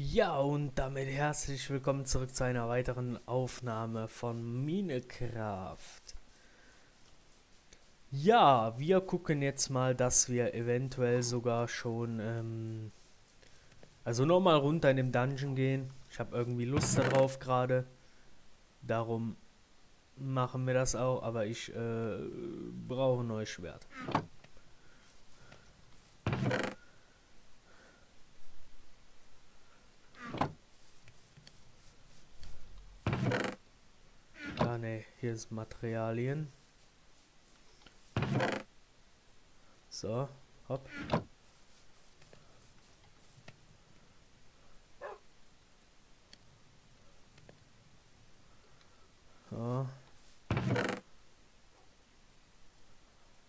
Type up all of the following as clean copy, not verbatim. Ja, und damit herzlich willkommen zurück zu einer weiteren Aufnahme von Minecraft. Ja, wir gucken jetzt mal, dass wir eventuell sogar schon, also nochmal runter in den Dungeon gehen. Ich habe irgendwie Lust darauf gerade. Darum machen wir das auch, aber ich brauche ein neues Schwert. Ne, hier ist Materialien. So, hopp. So.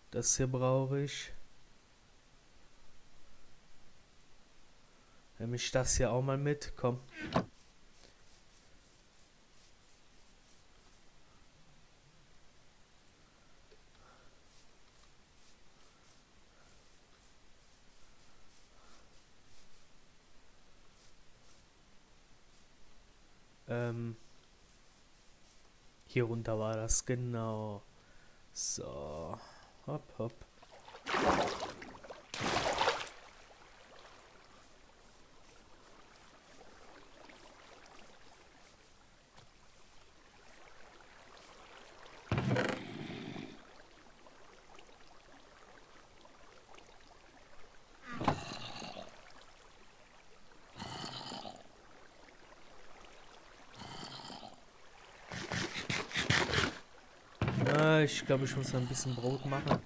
Das hier brauche ich. Nehme ich das hier auch mal mit, komm. Hier runter war das, genau. So, hopp, hopp. Ich glaube, ich muss ein bisschen Brot machen.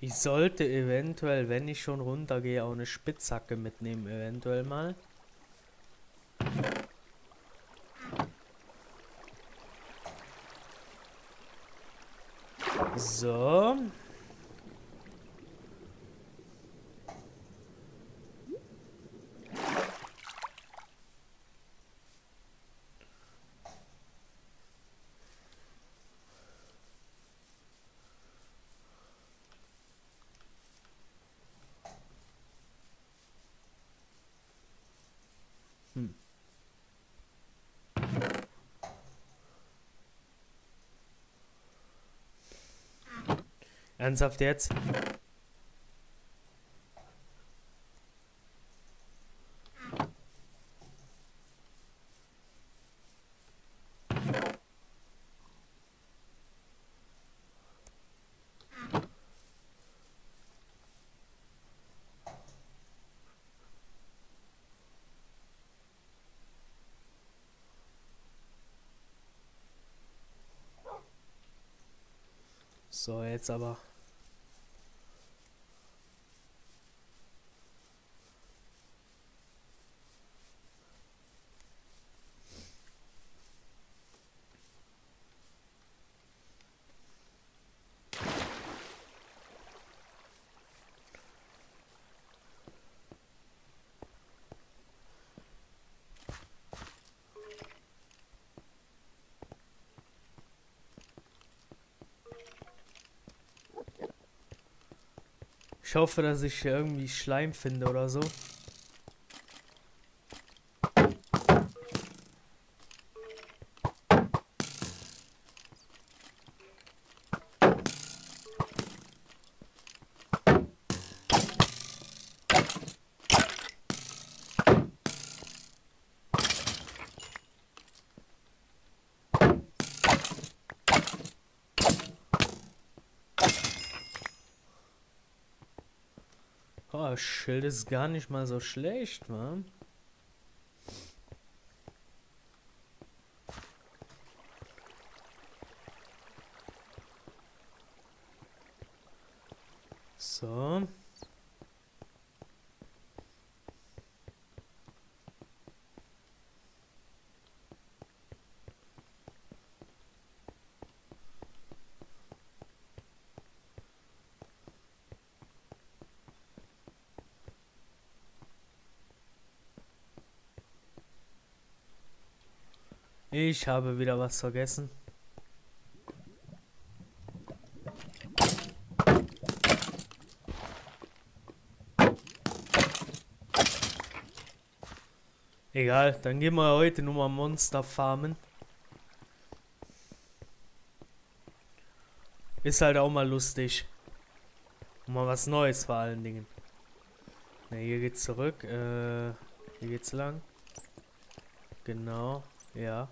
Ich sollte eventuell, wenn ich schon runtergehe, auch eine Spitzhacke mitnehmen, eventuell mal. So. Ernsthaft jetzt? So, jetzt aber. Ich hoffe, dass ich hier irgendwie Schleim finde oder so. Oh, Schild ist gar nicht mal so schlecht, Mann. So. Ich habe wieder was vergessen. Egal, dann gehen wir heute nur mal Monster farmen. Ist halt auch mal lustig. Und mal was Neues vor allen Dingen. Na, hier geht's zurück. Hier geht's lang. Genau, ja.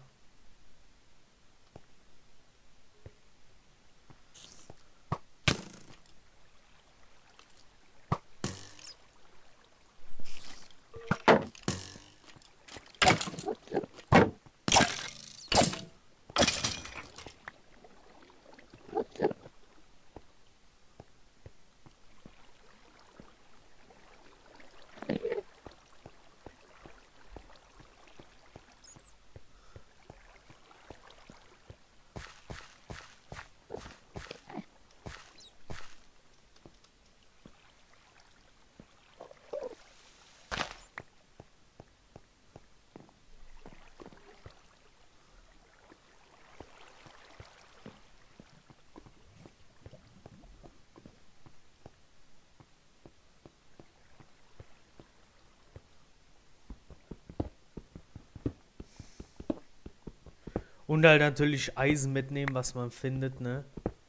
Und halt natürlich Eisen mitnehmen, was man findet, ne?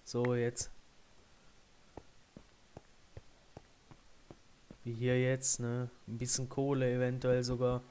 So, jetzt. Wie hier jetzt, ne? Ein bisschen Kohle eventuell sogar.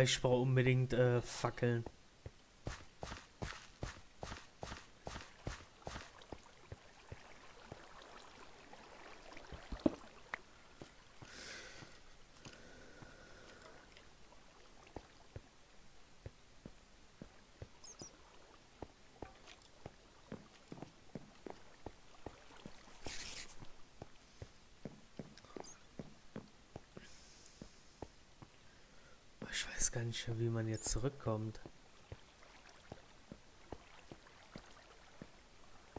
Ich brauche unbedingt Fackeln. Gar nicht, wie man jetzt zurückkommt.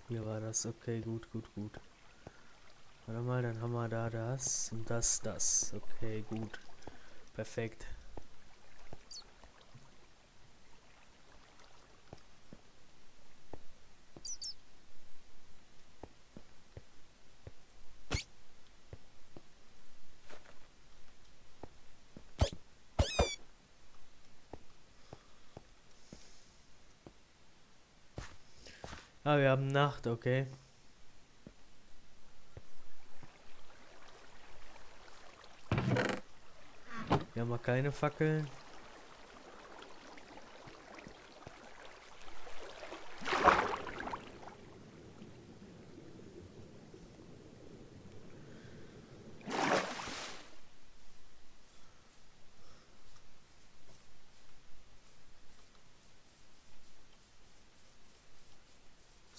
Hier war das. Okay, gut, gut, gut. Warte mal, dann haben wir da das und das, das. Okay, gut. Perfekt. Ah, wir haben Nacht, okay. Hier haben wir keine Fackeln.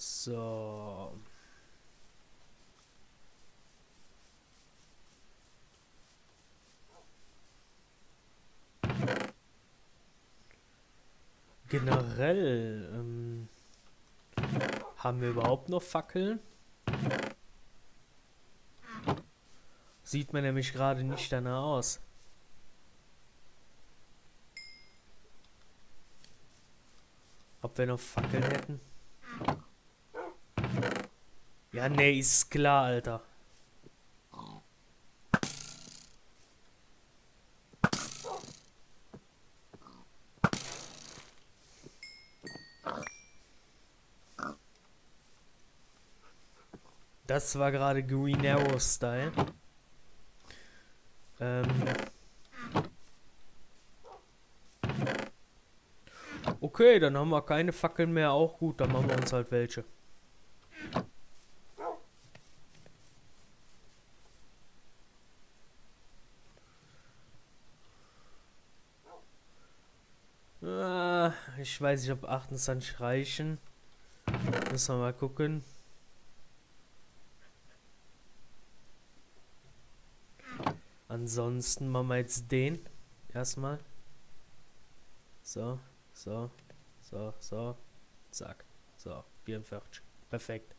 So. Generell, haben wir überhaupt noch Fackeln? Sieht man nämlich gerade nicht danach aus. Ob wir noch Fackeln hätten? Ja, nee, ist klar, Alter. Das war gerade Green Arrow Style. Okay, dann haben wir keine Fackeln mehr. Auch gut, dann machen wir uns halt welche. Ah, ich weiß nicht, ob 28 reichen. Müssen wir mal gucken. Ansonsten machen wir jetzt den erstmal. So, so, so, so, zack. So, 44. Perfekt.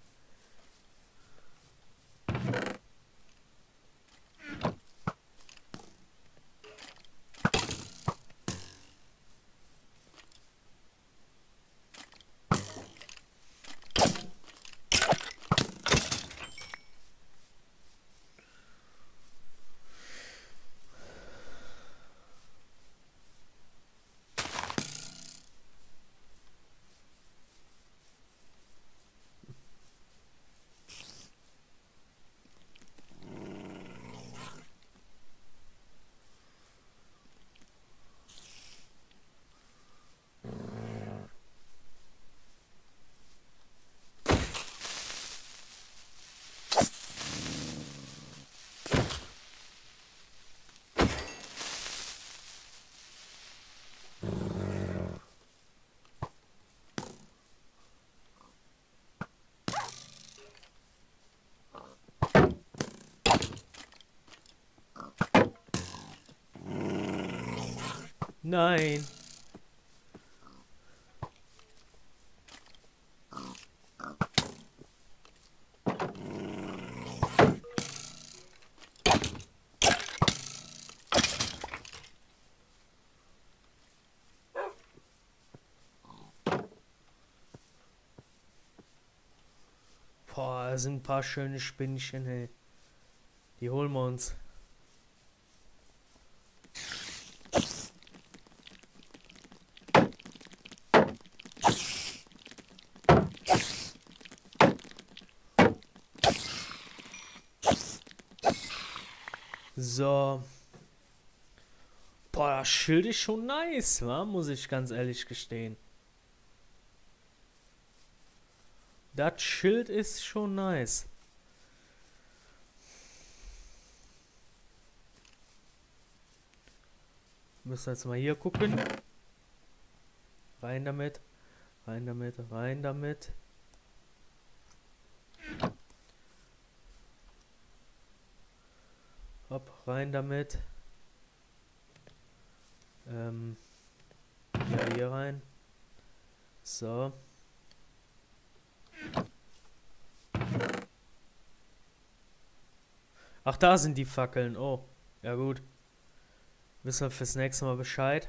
Nein. Boah, da sind ein paar schöne Spinnchen, hey. Die holen wir uns. So. Boah, das Schild ist schon nice, wa? Muss ich ganz ehrlich gestehen. Das Schild ist schon nice. Müssen wir jetzt mal hier gucken. Rein damit. Rein damit, rein damit. Hopp, rein damit. Ja, hier rein. So. Ach, da sind die Fackeln. Oh, ja gut. Wissen wir fürs nächste Mal Bescheid.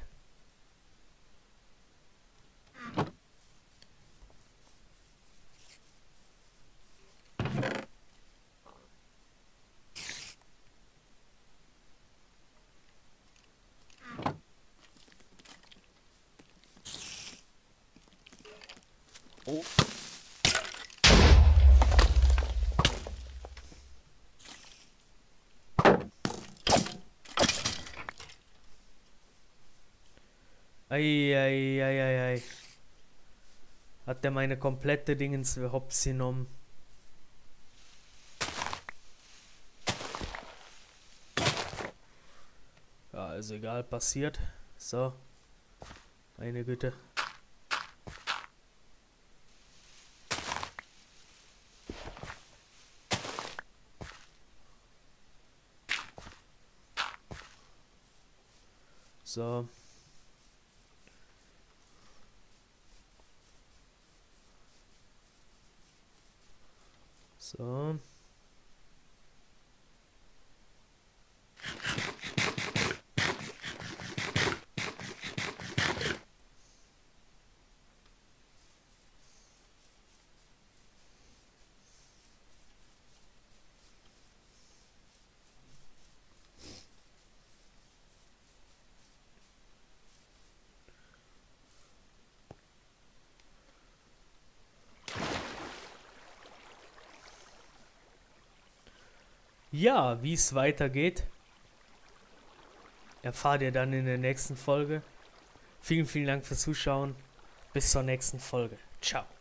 Oh. Ei, ei, ei, ei, ei. Hat der meine komplette Dingens hops genommen. Ja, also egal, passiert. So. Meine Güte. So. So. Ja, wie es weitergeht, erfahrt ihr dann in der nächsten Folge. Vielen, vielen Dank fürs Zuschauen. Bis zur nächsten Folge. Ciao.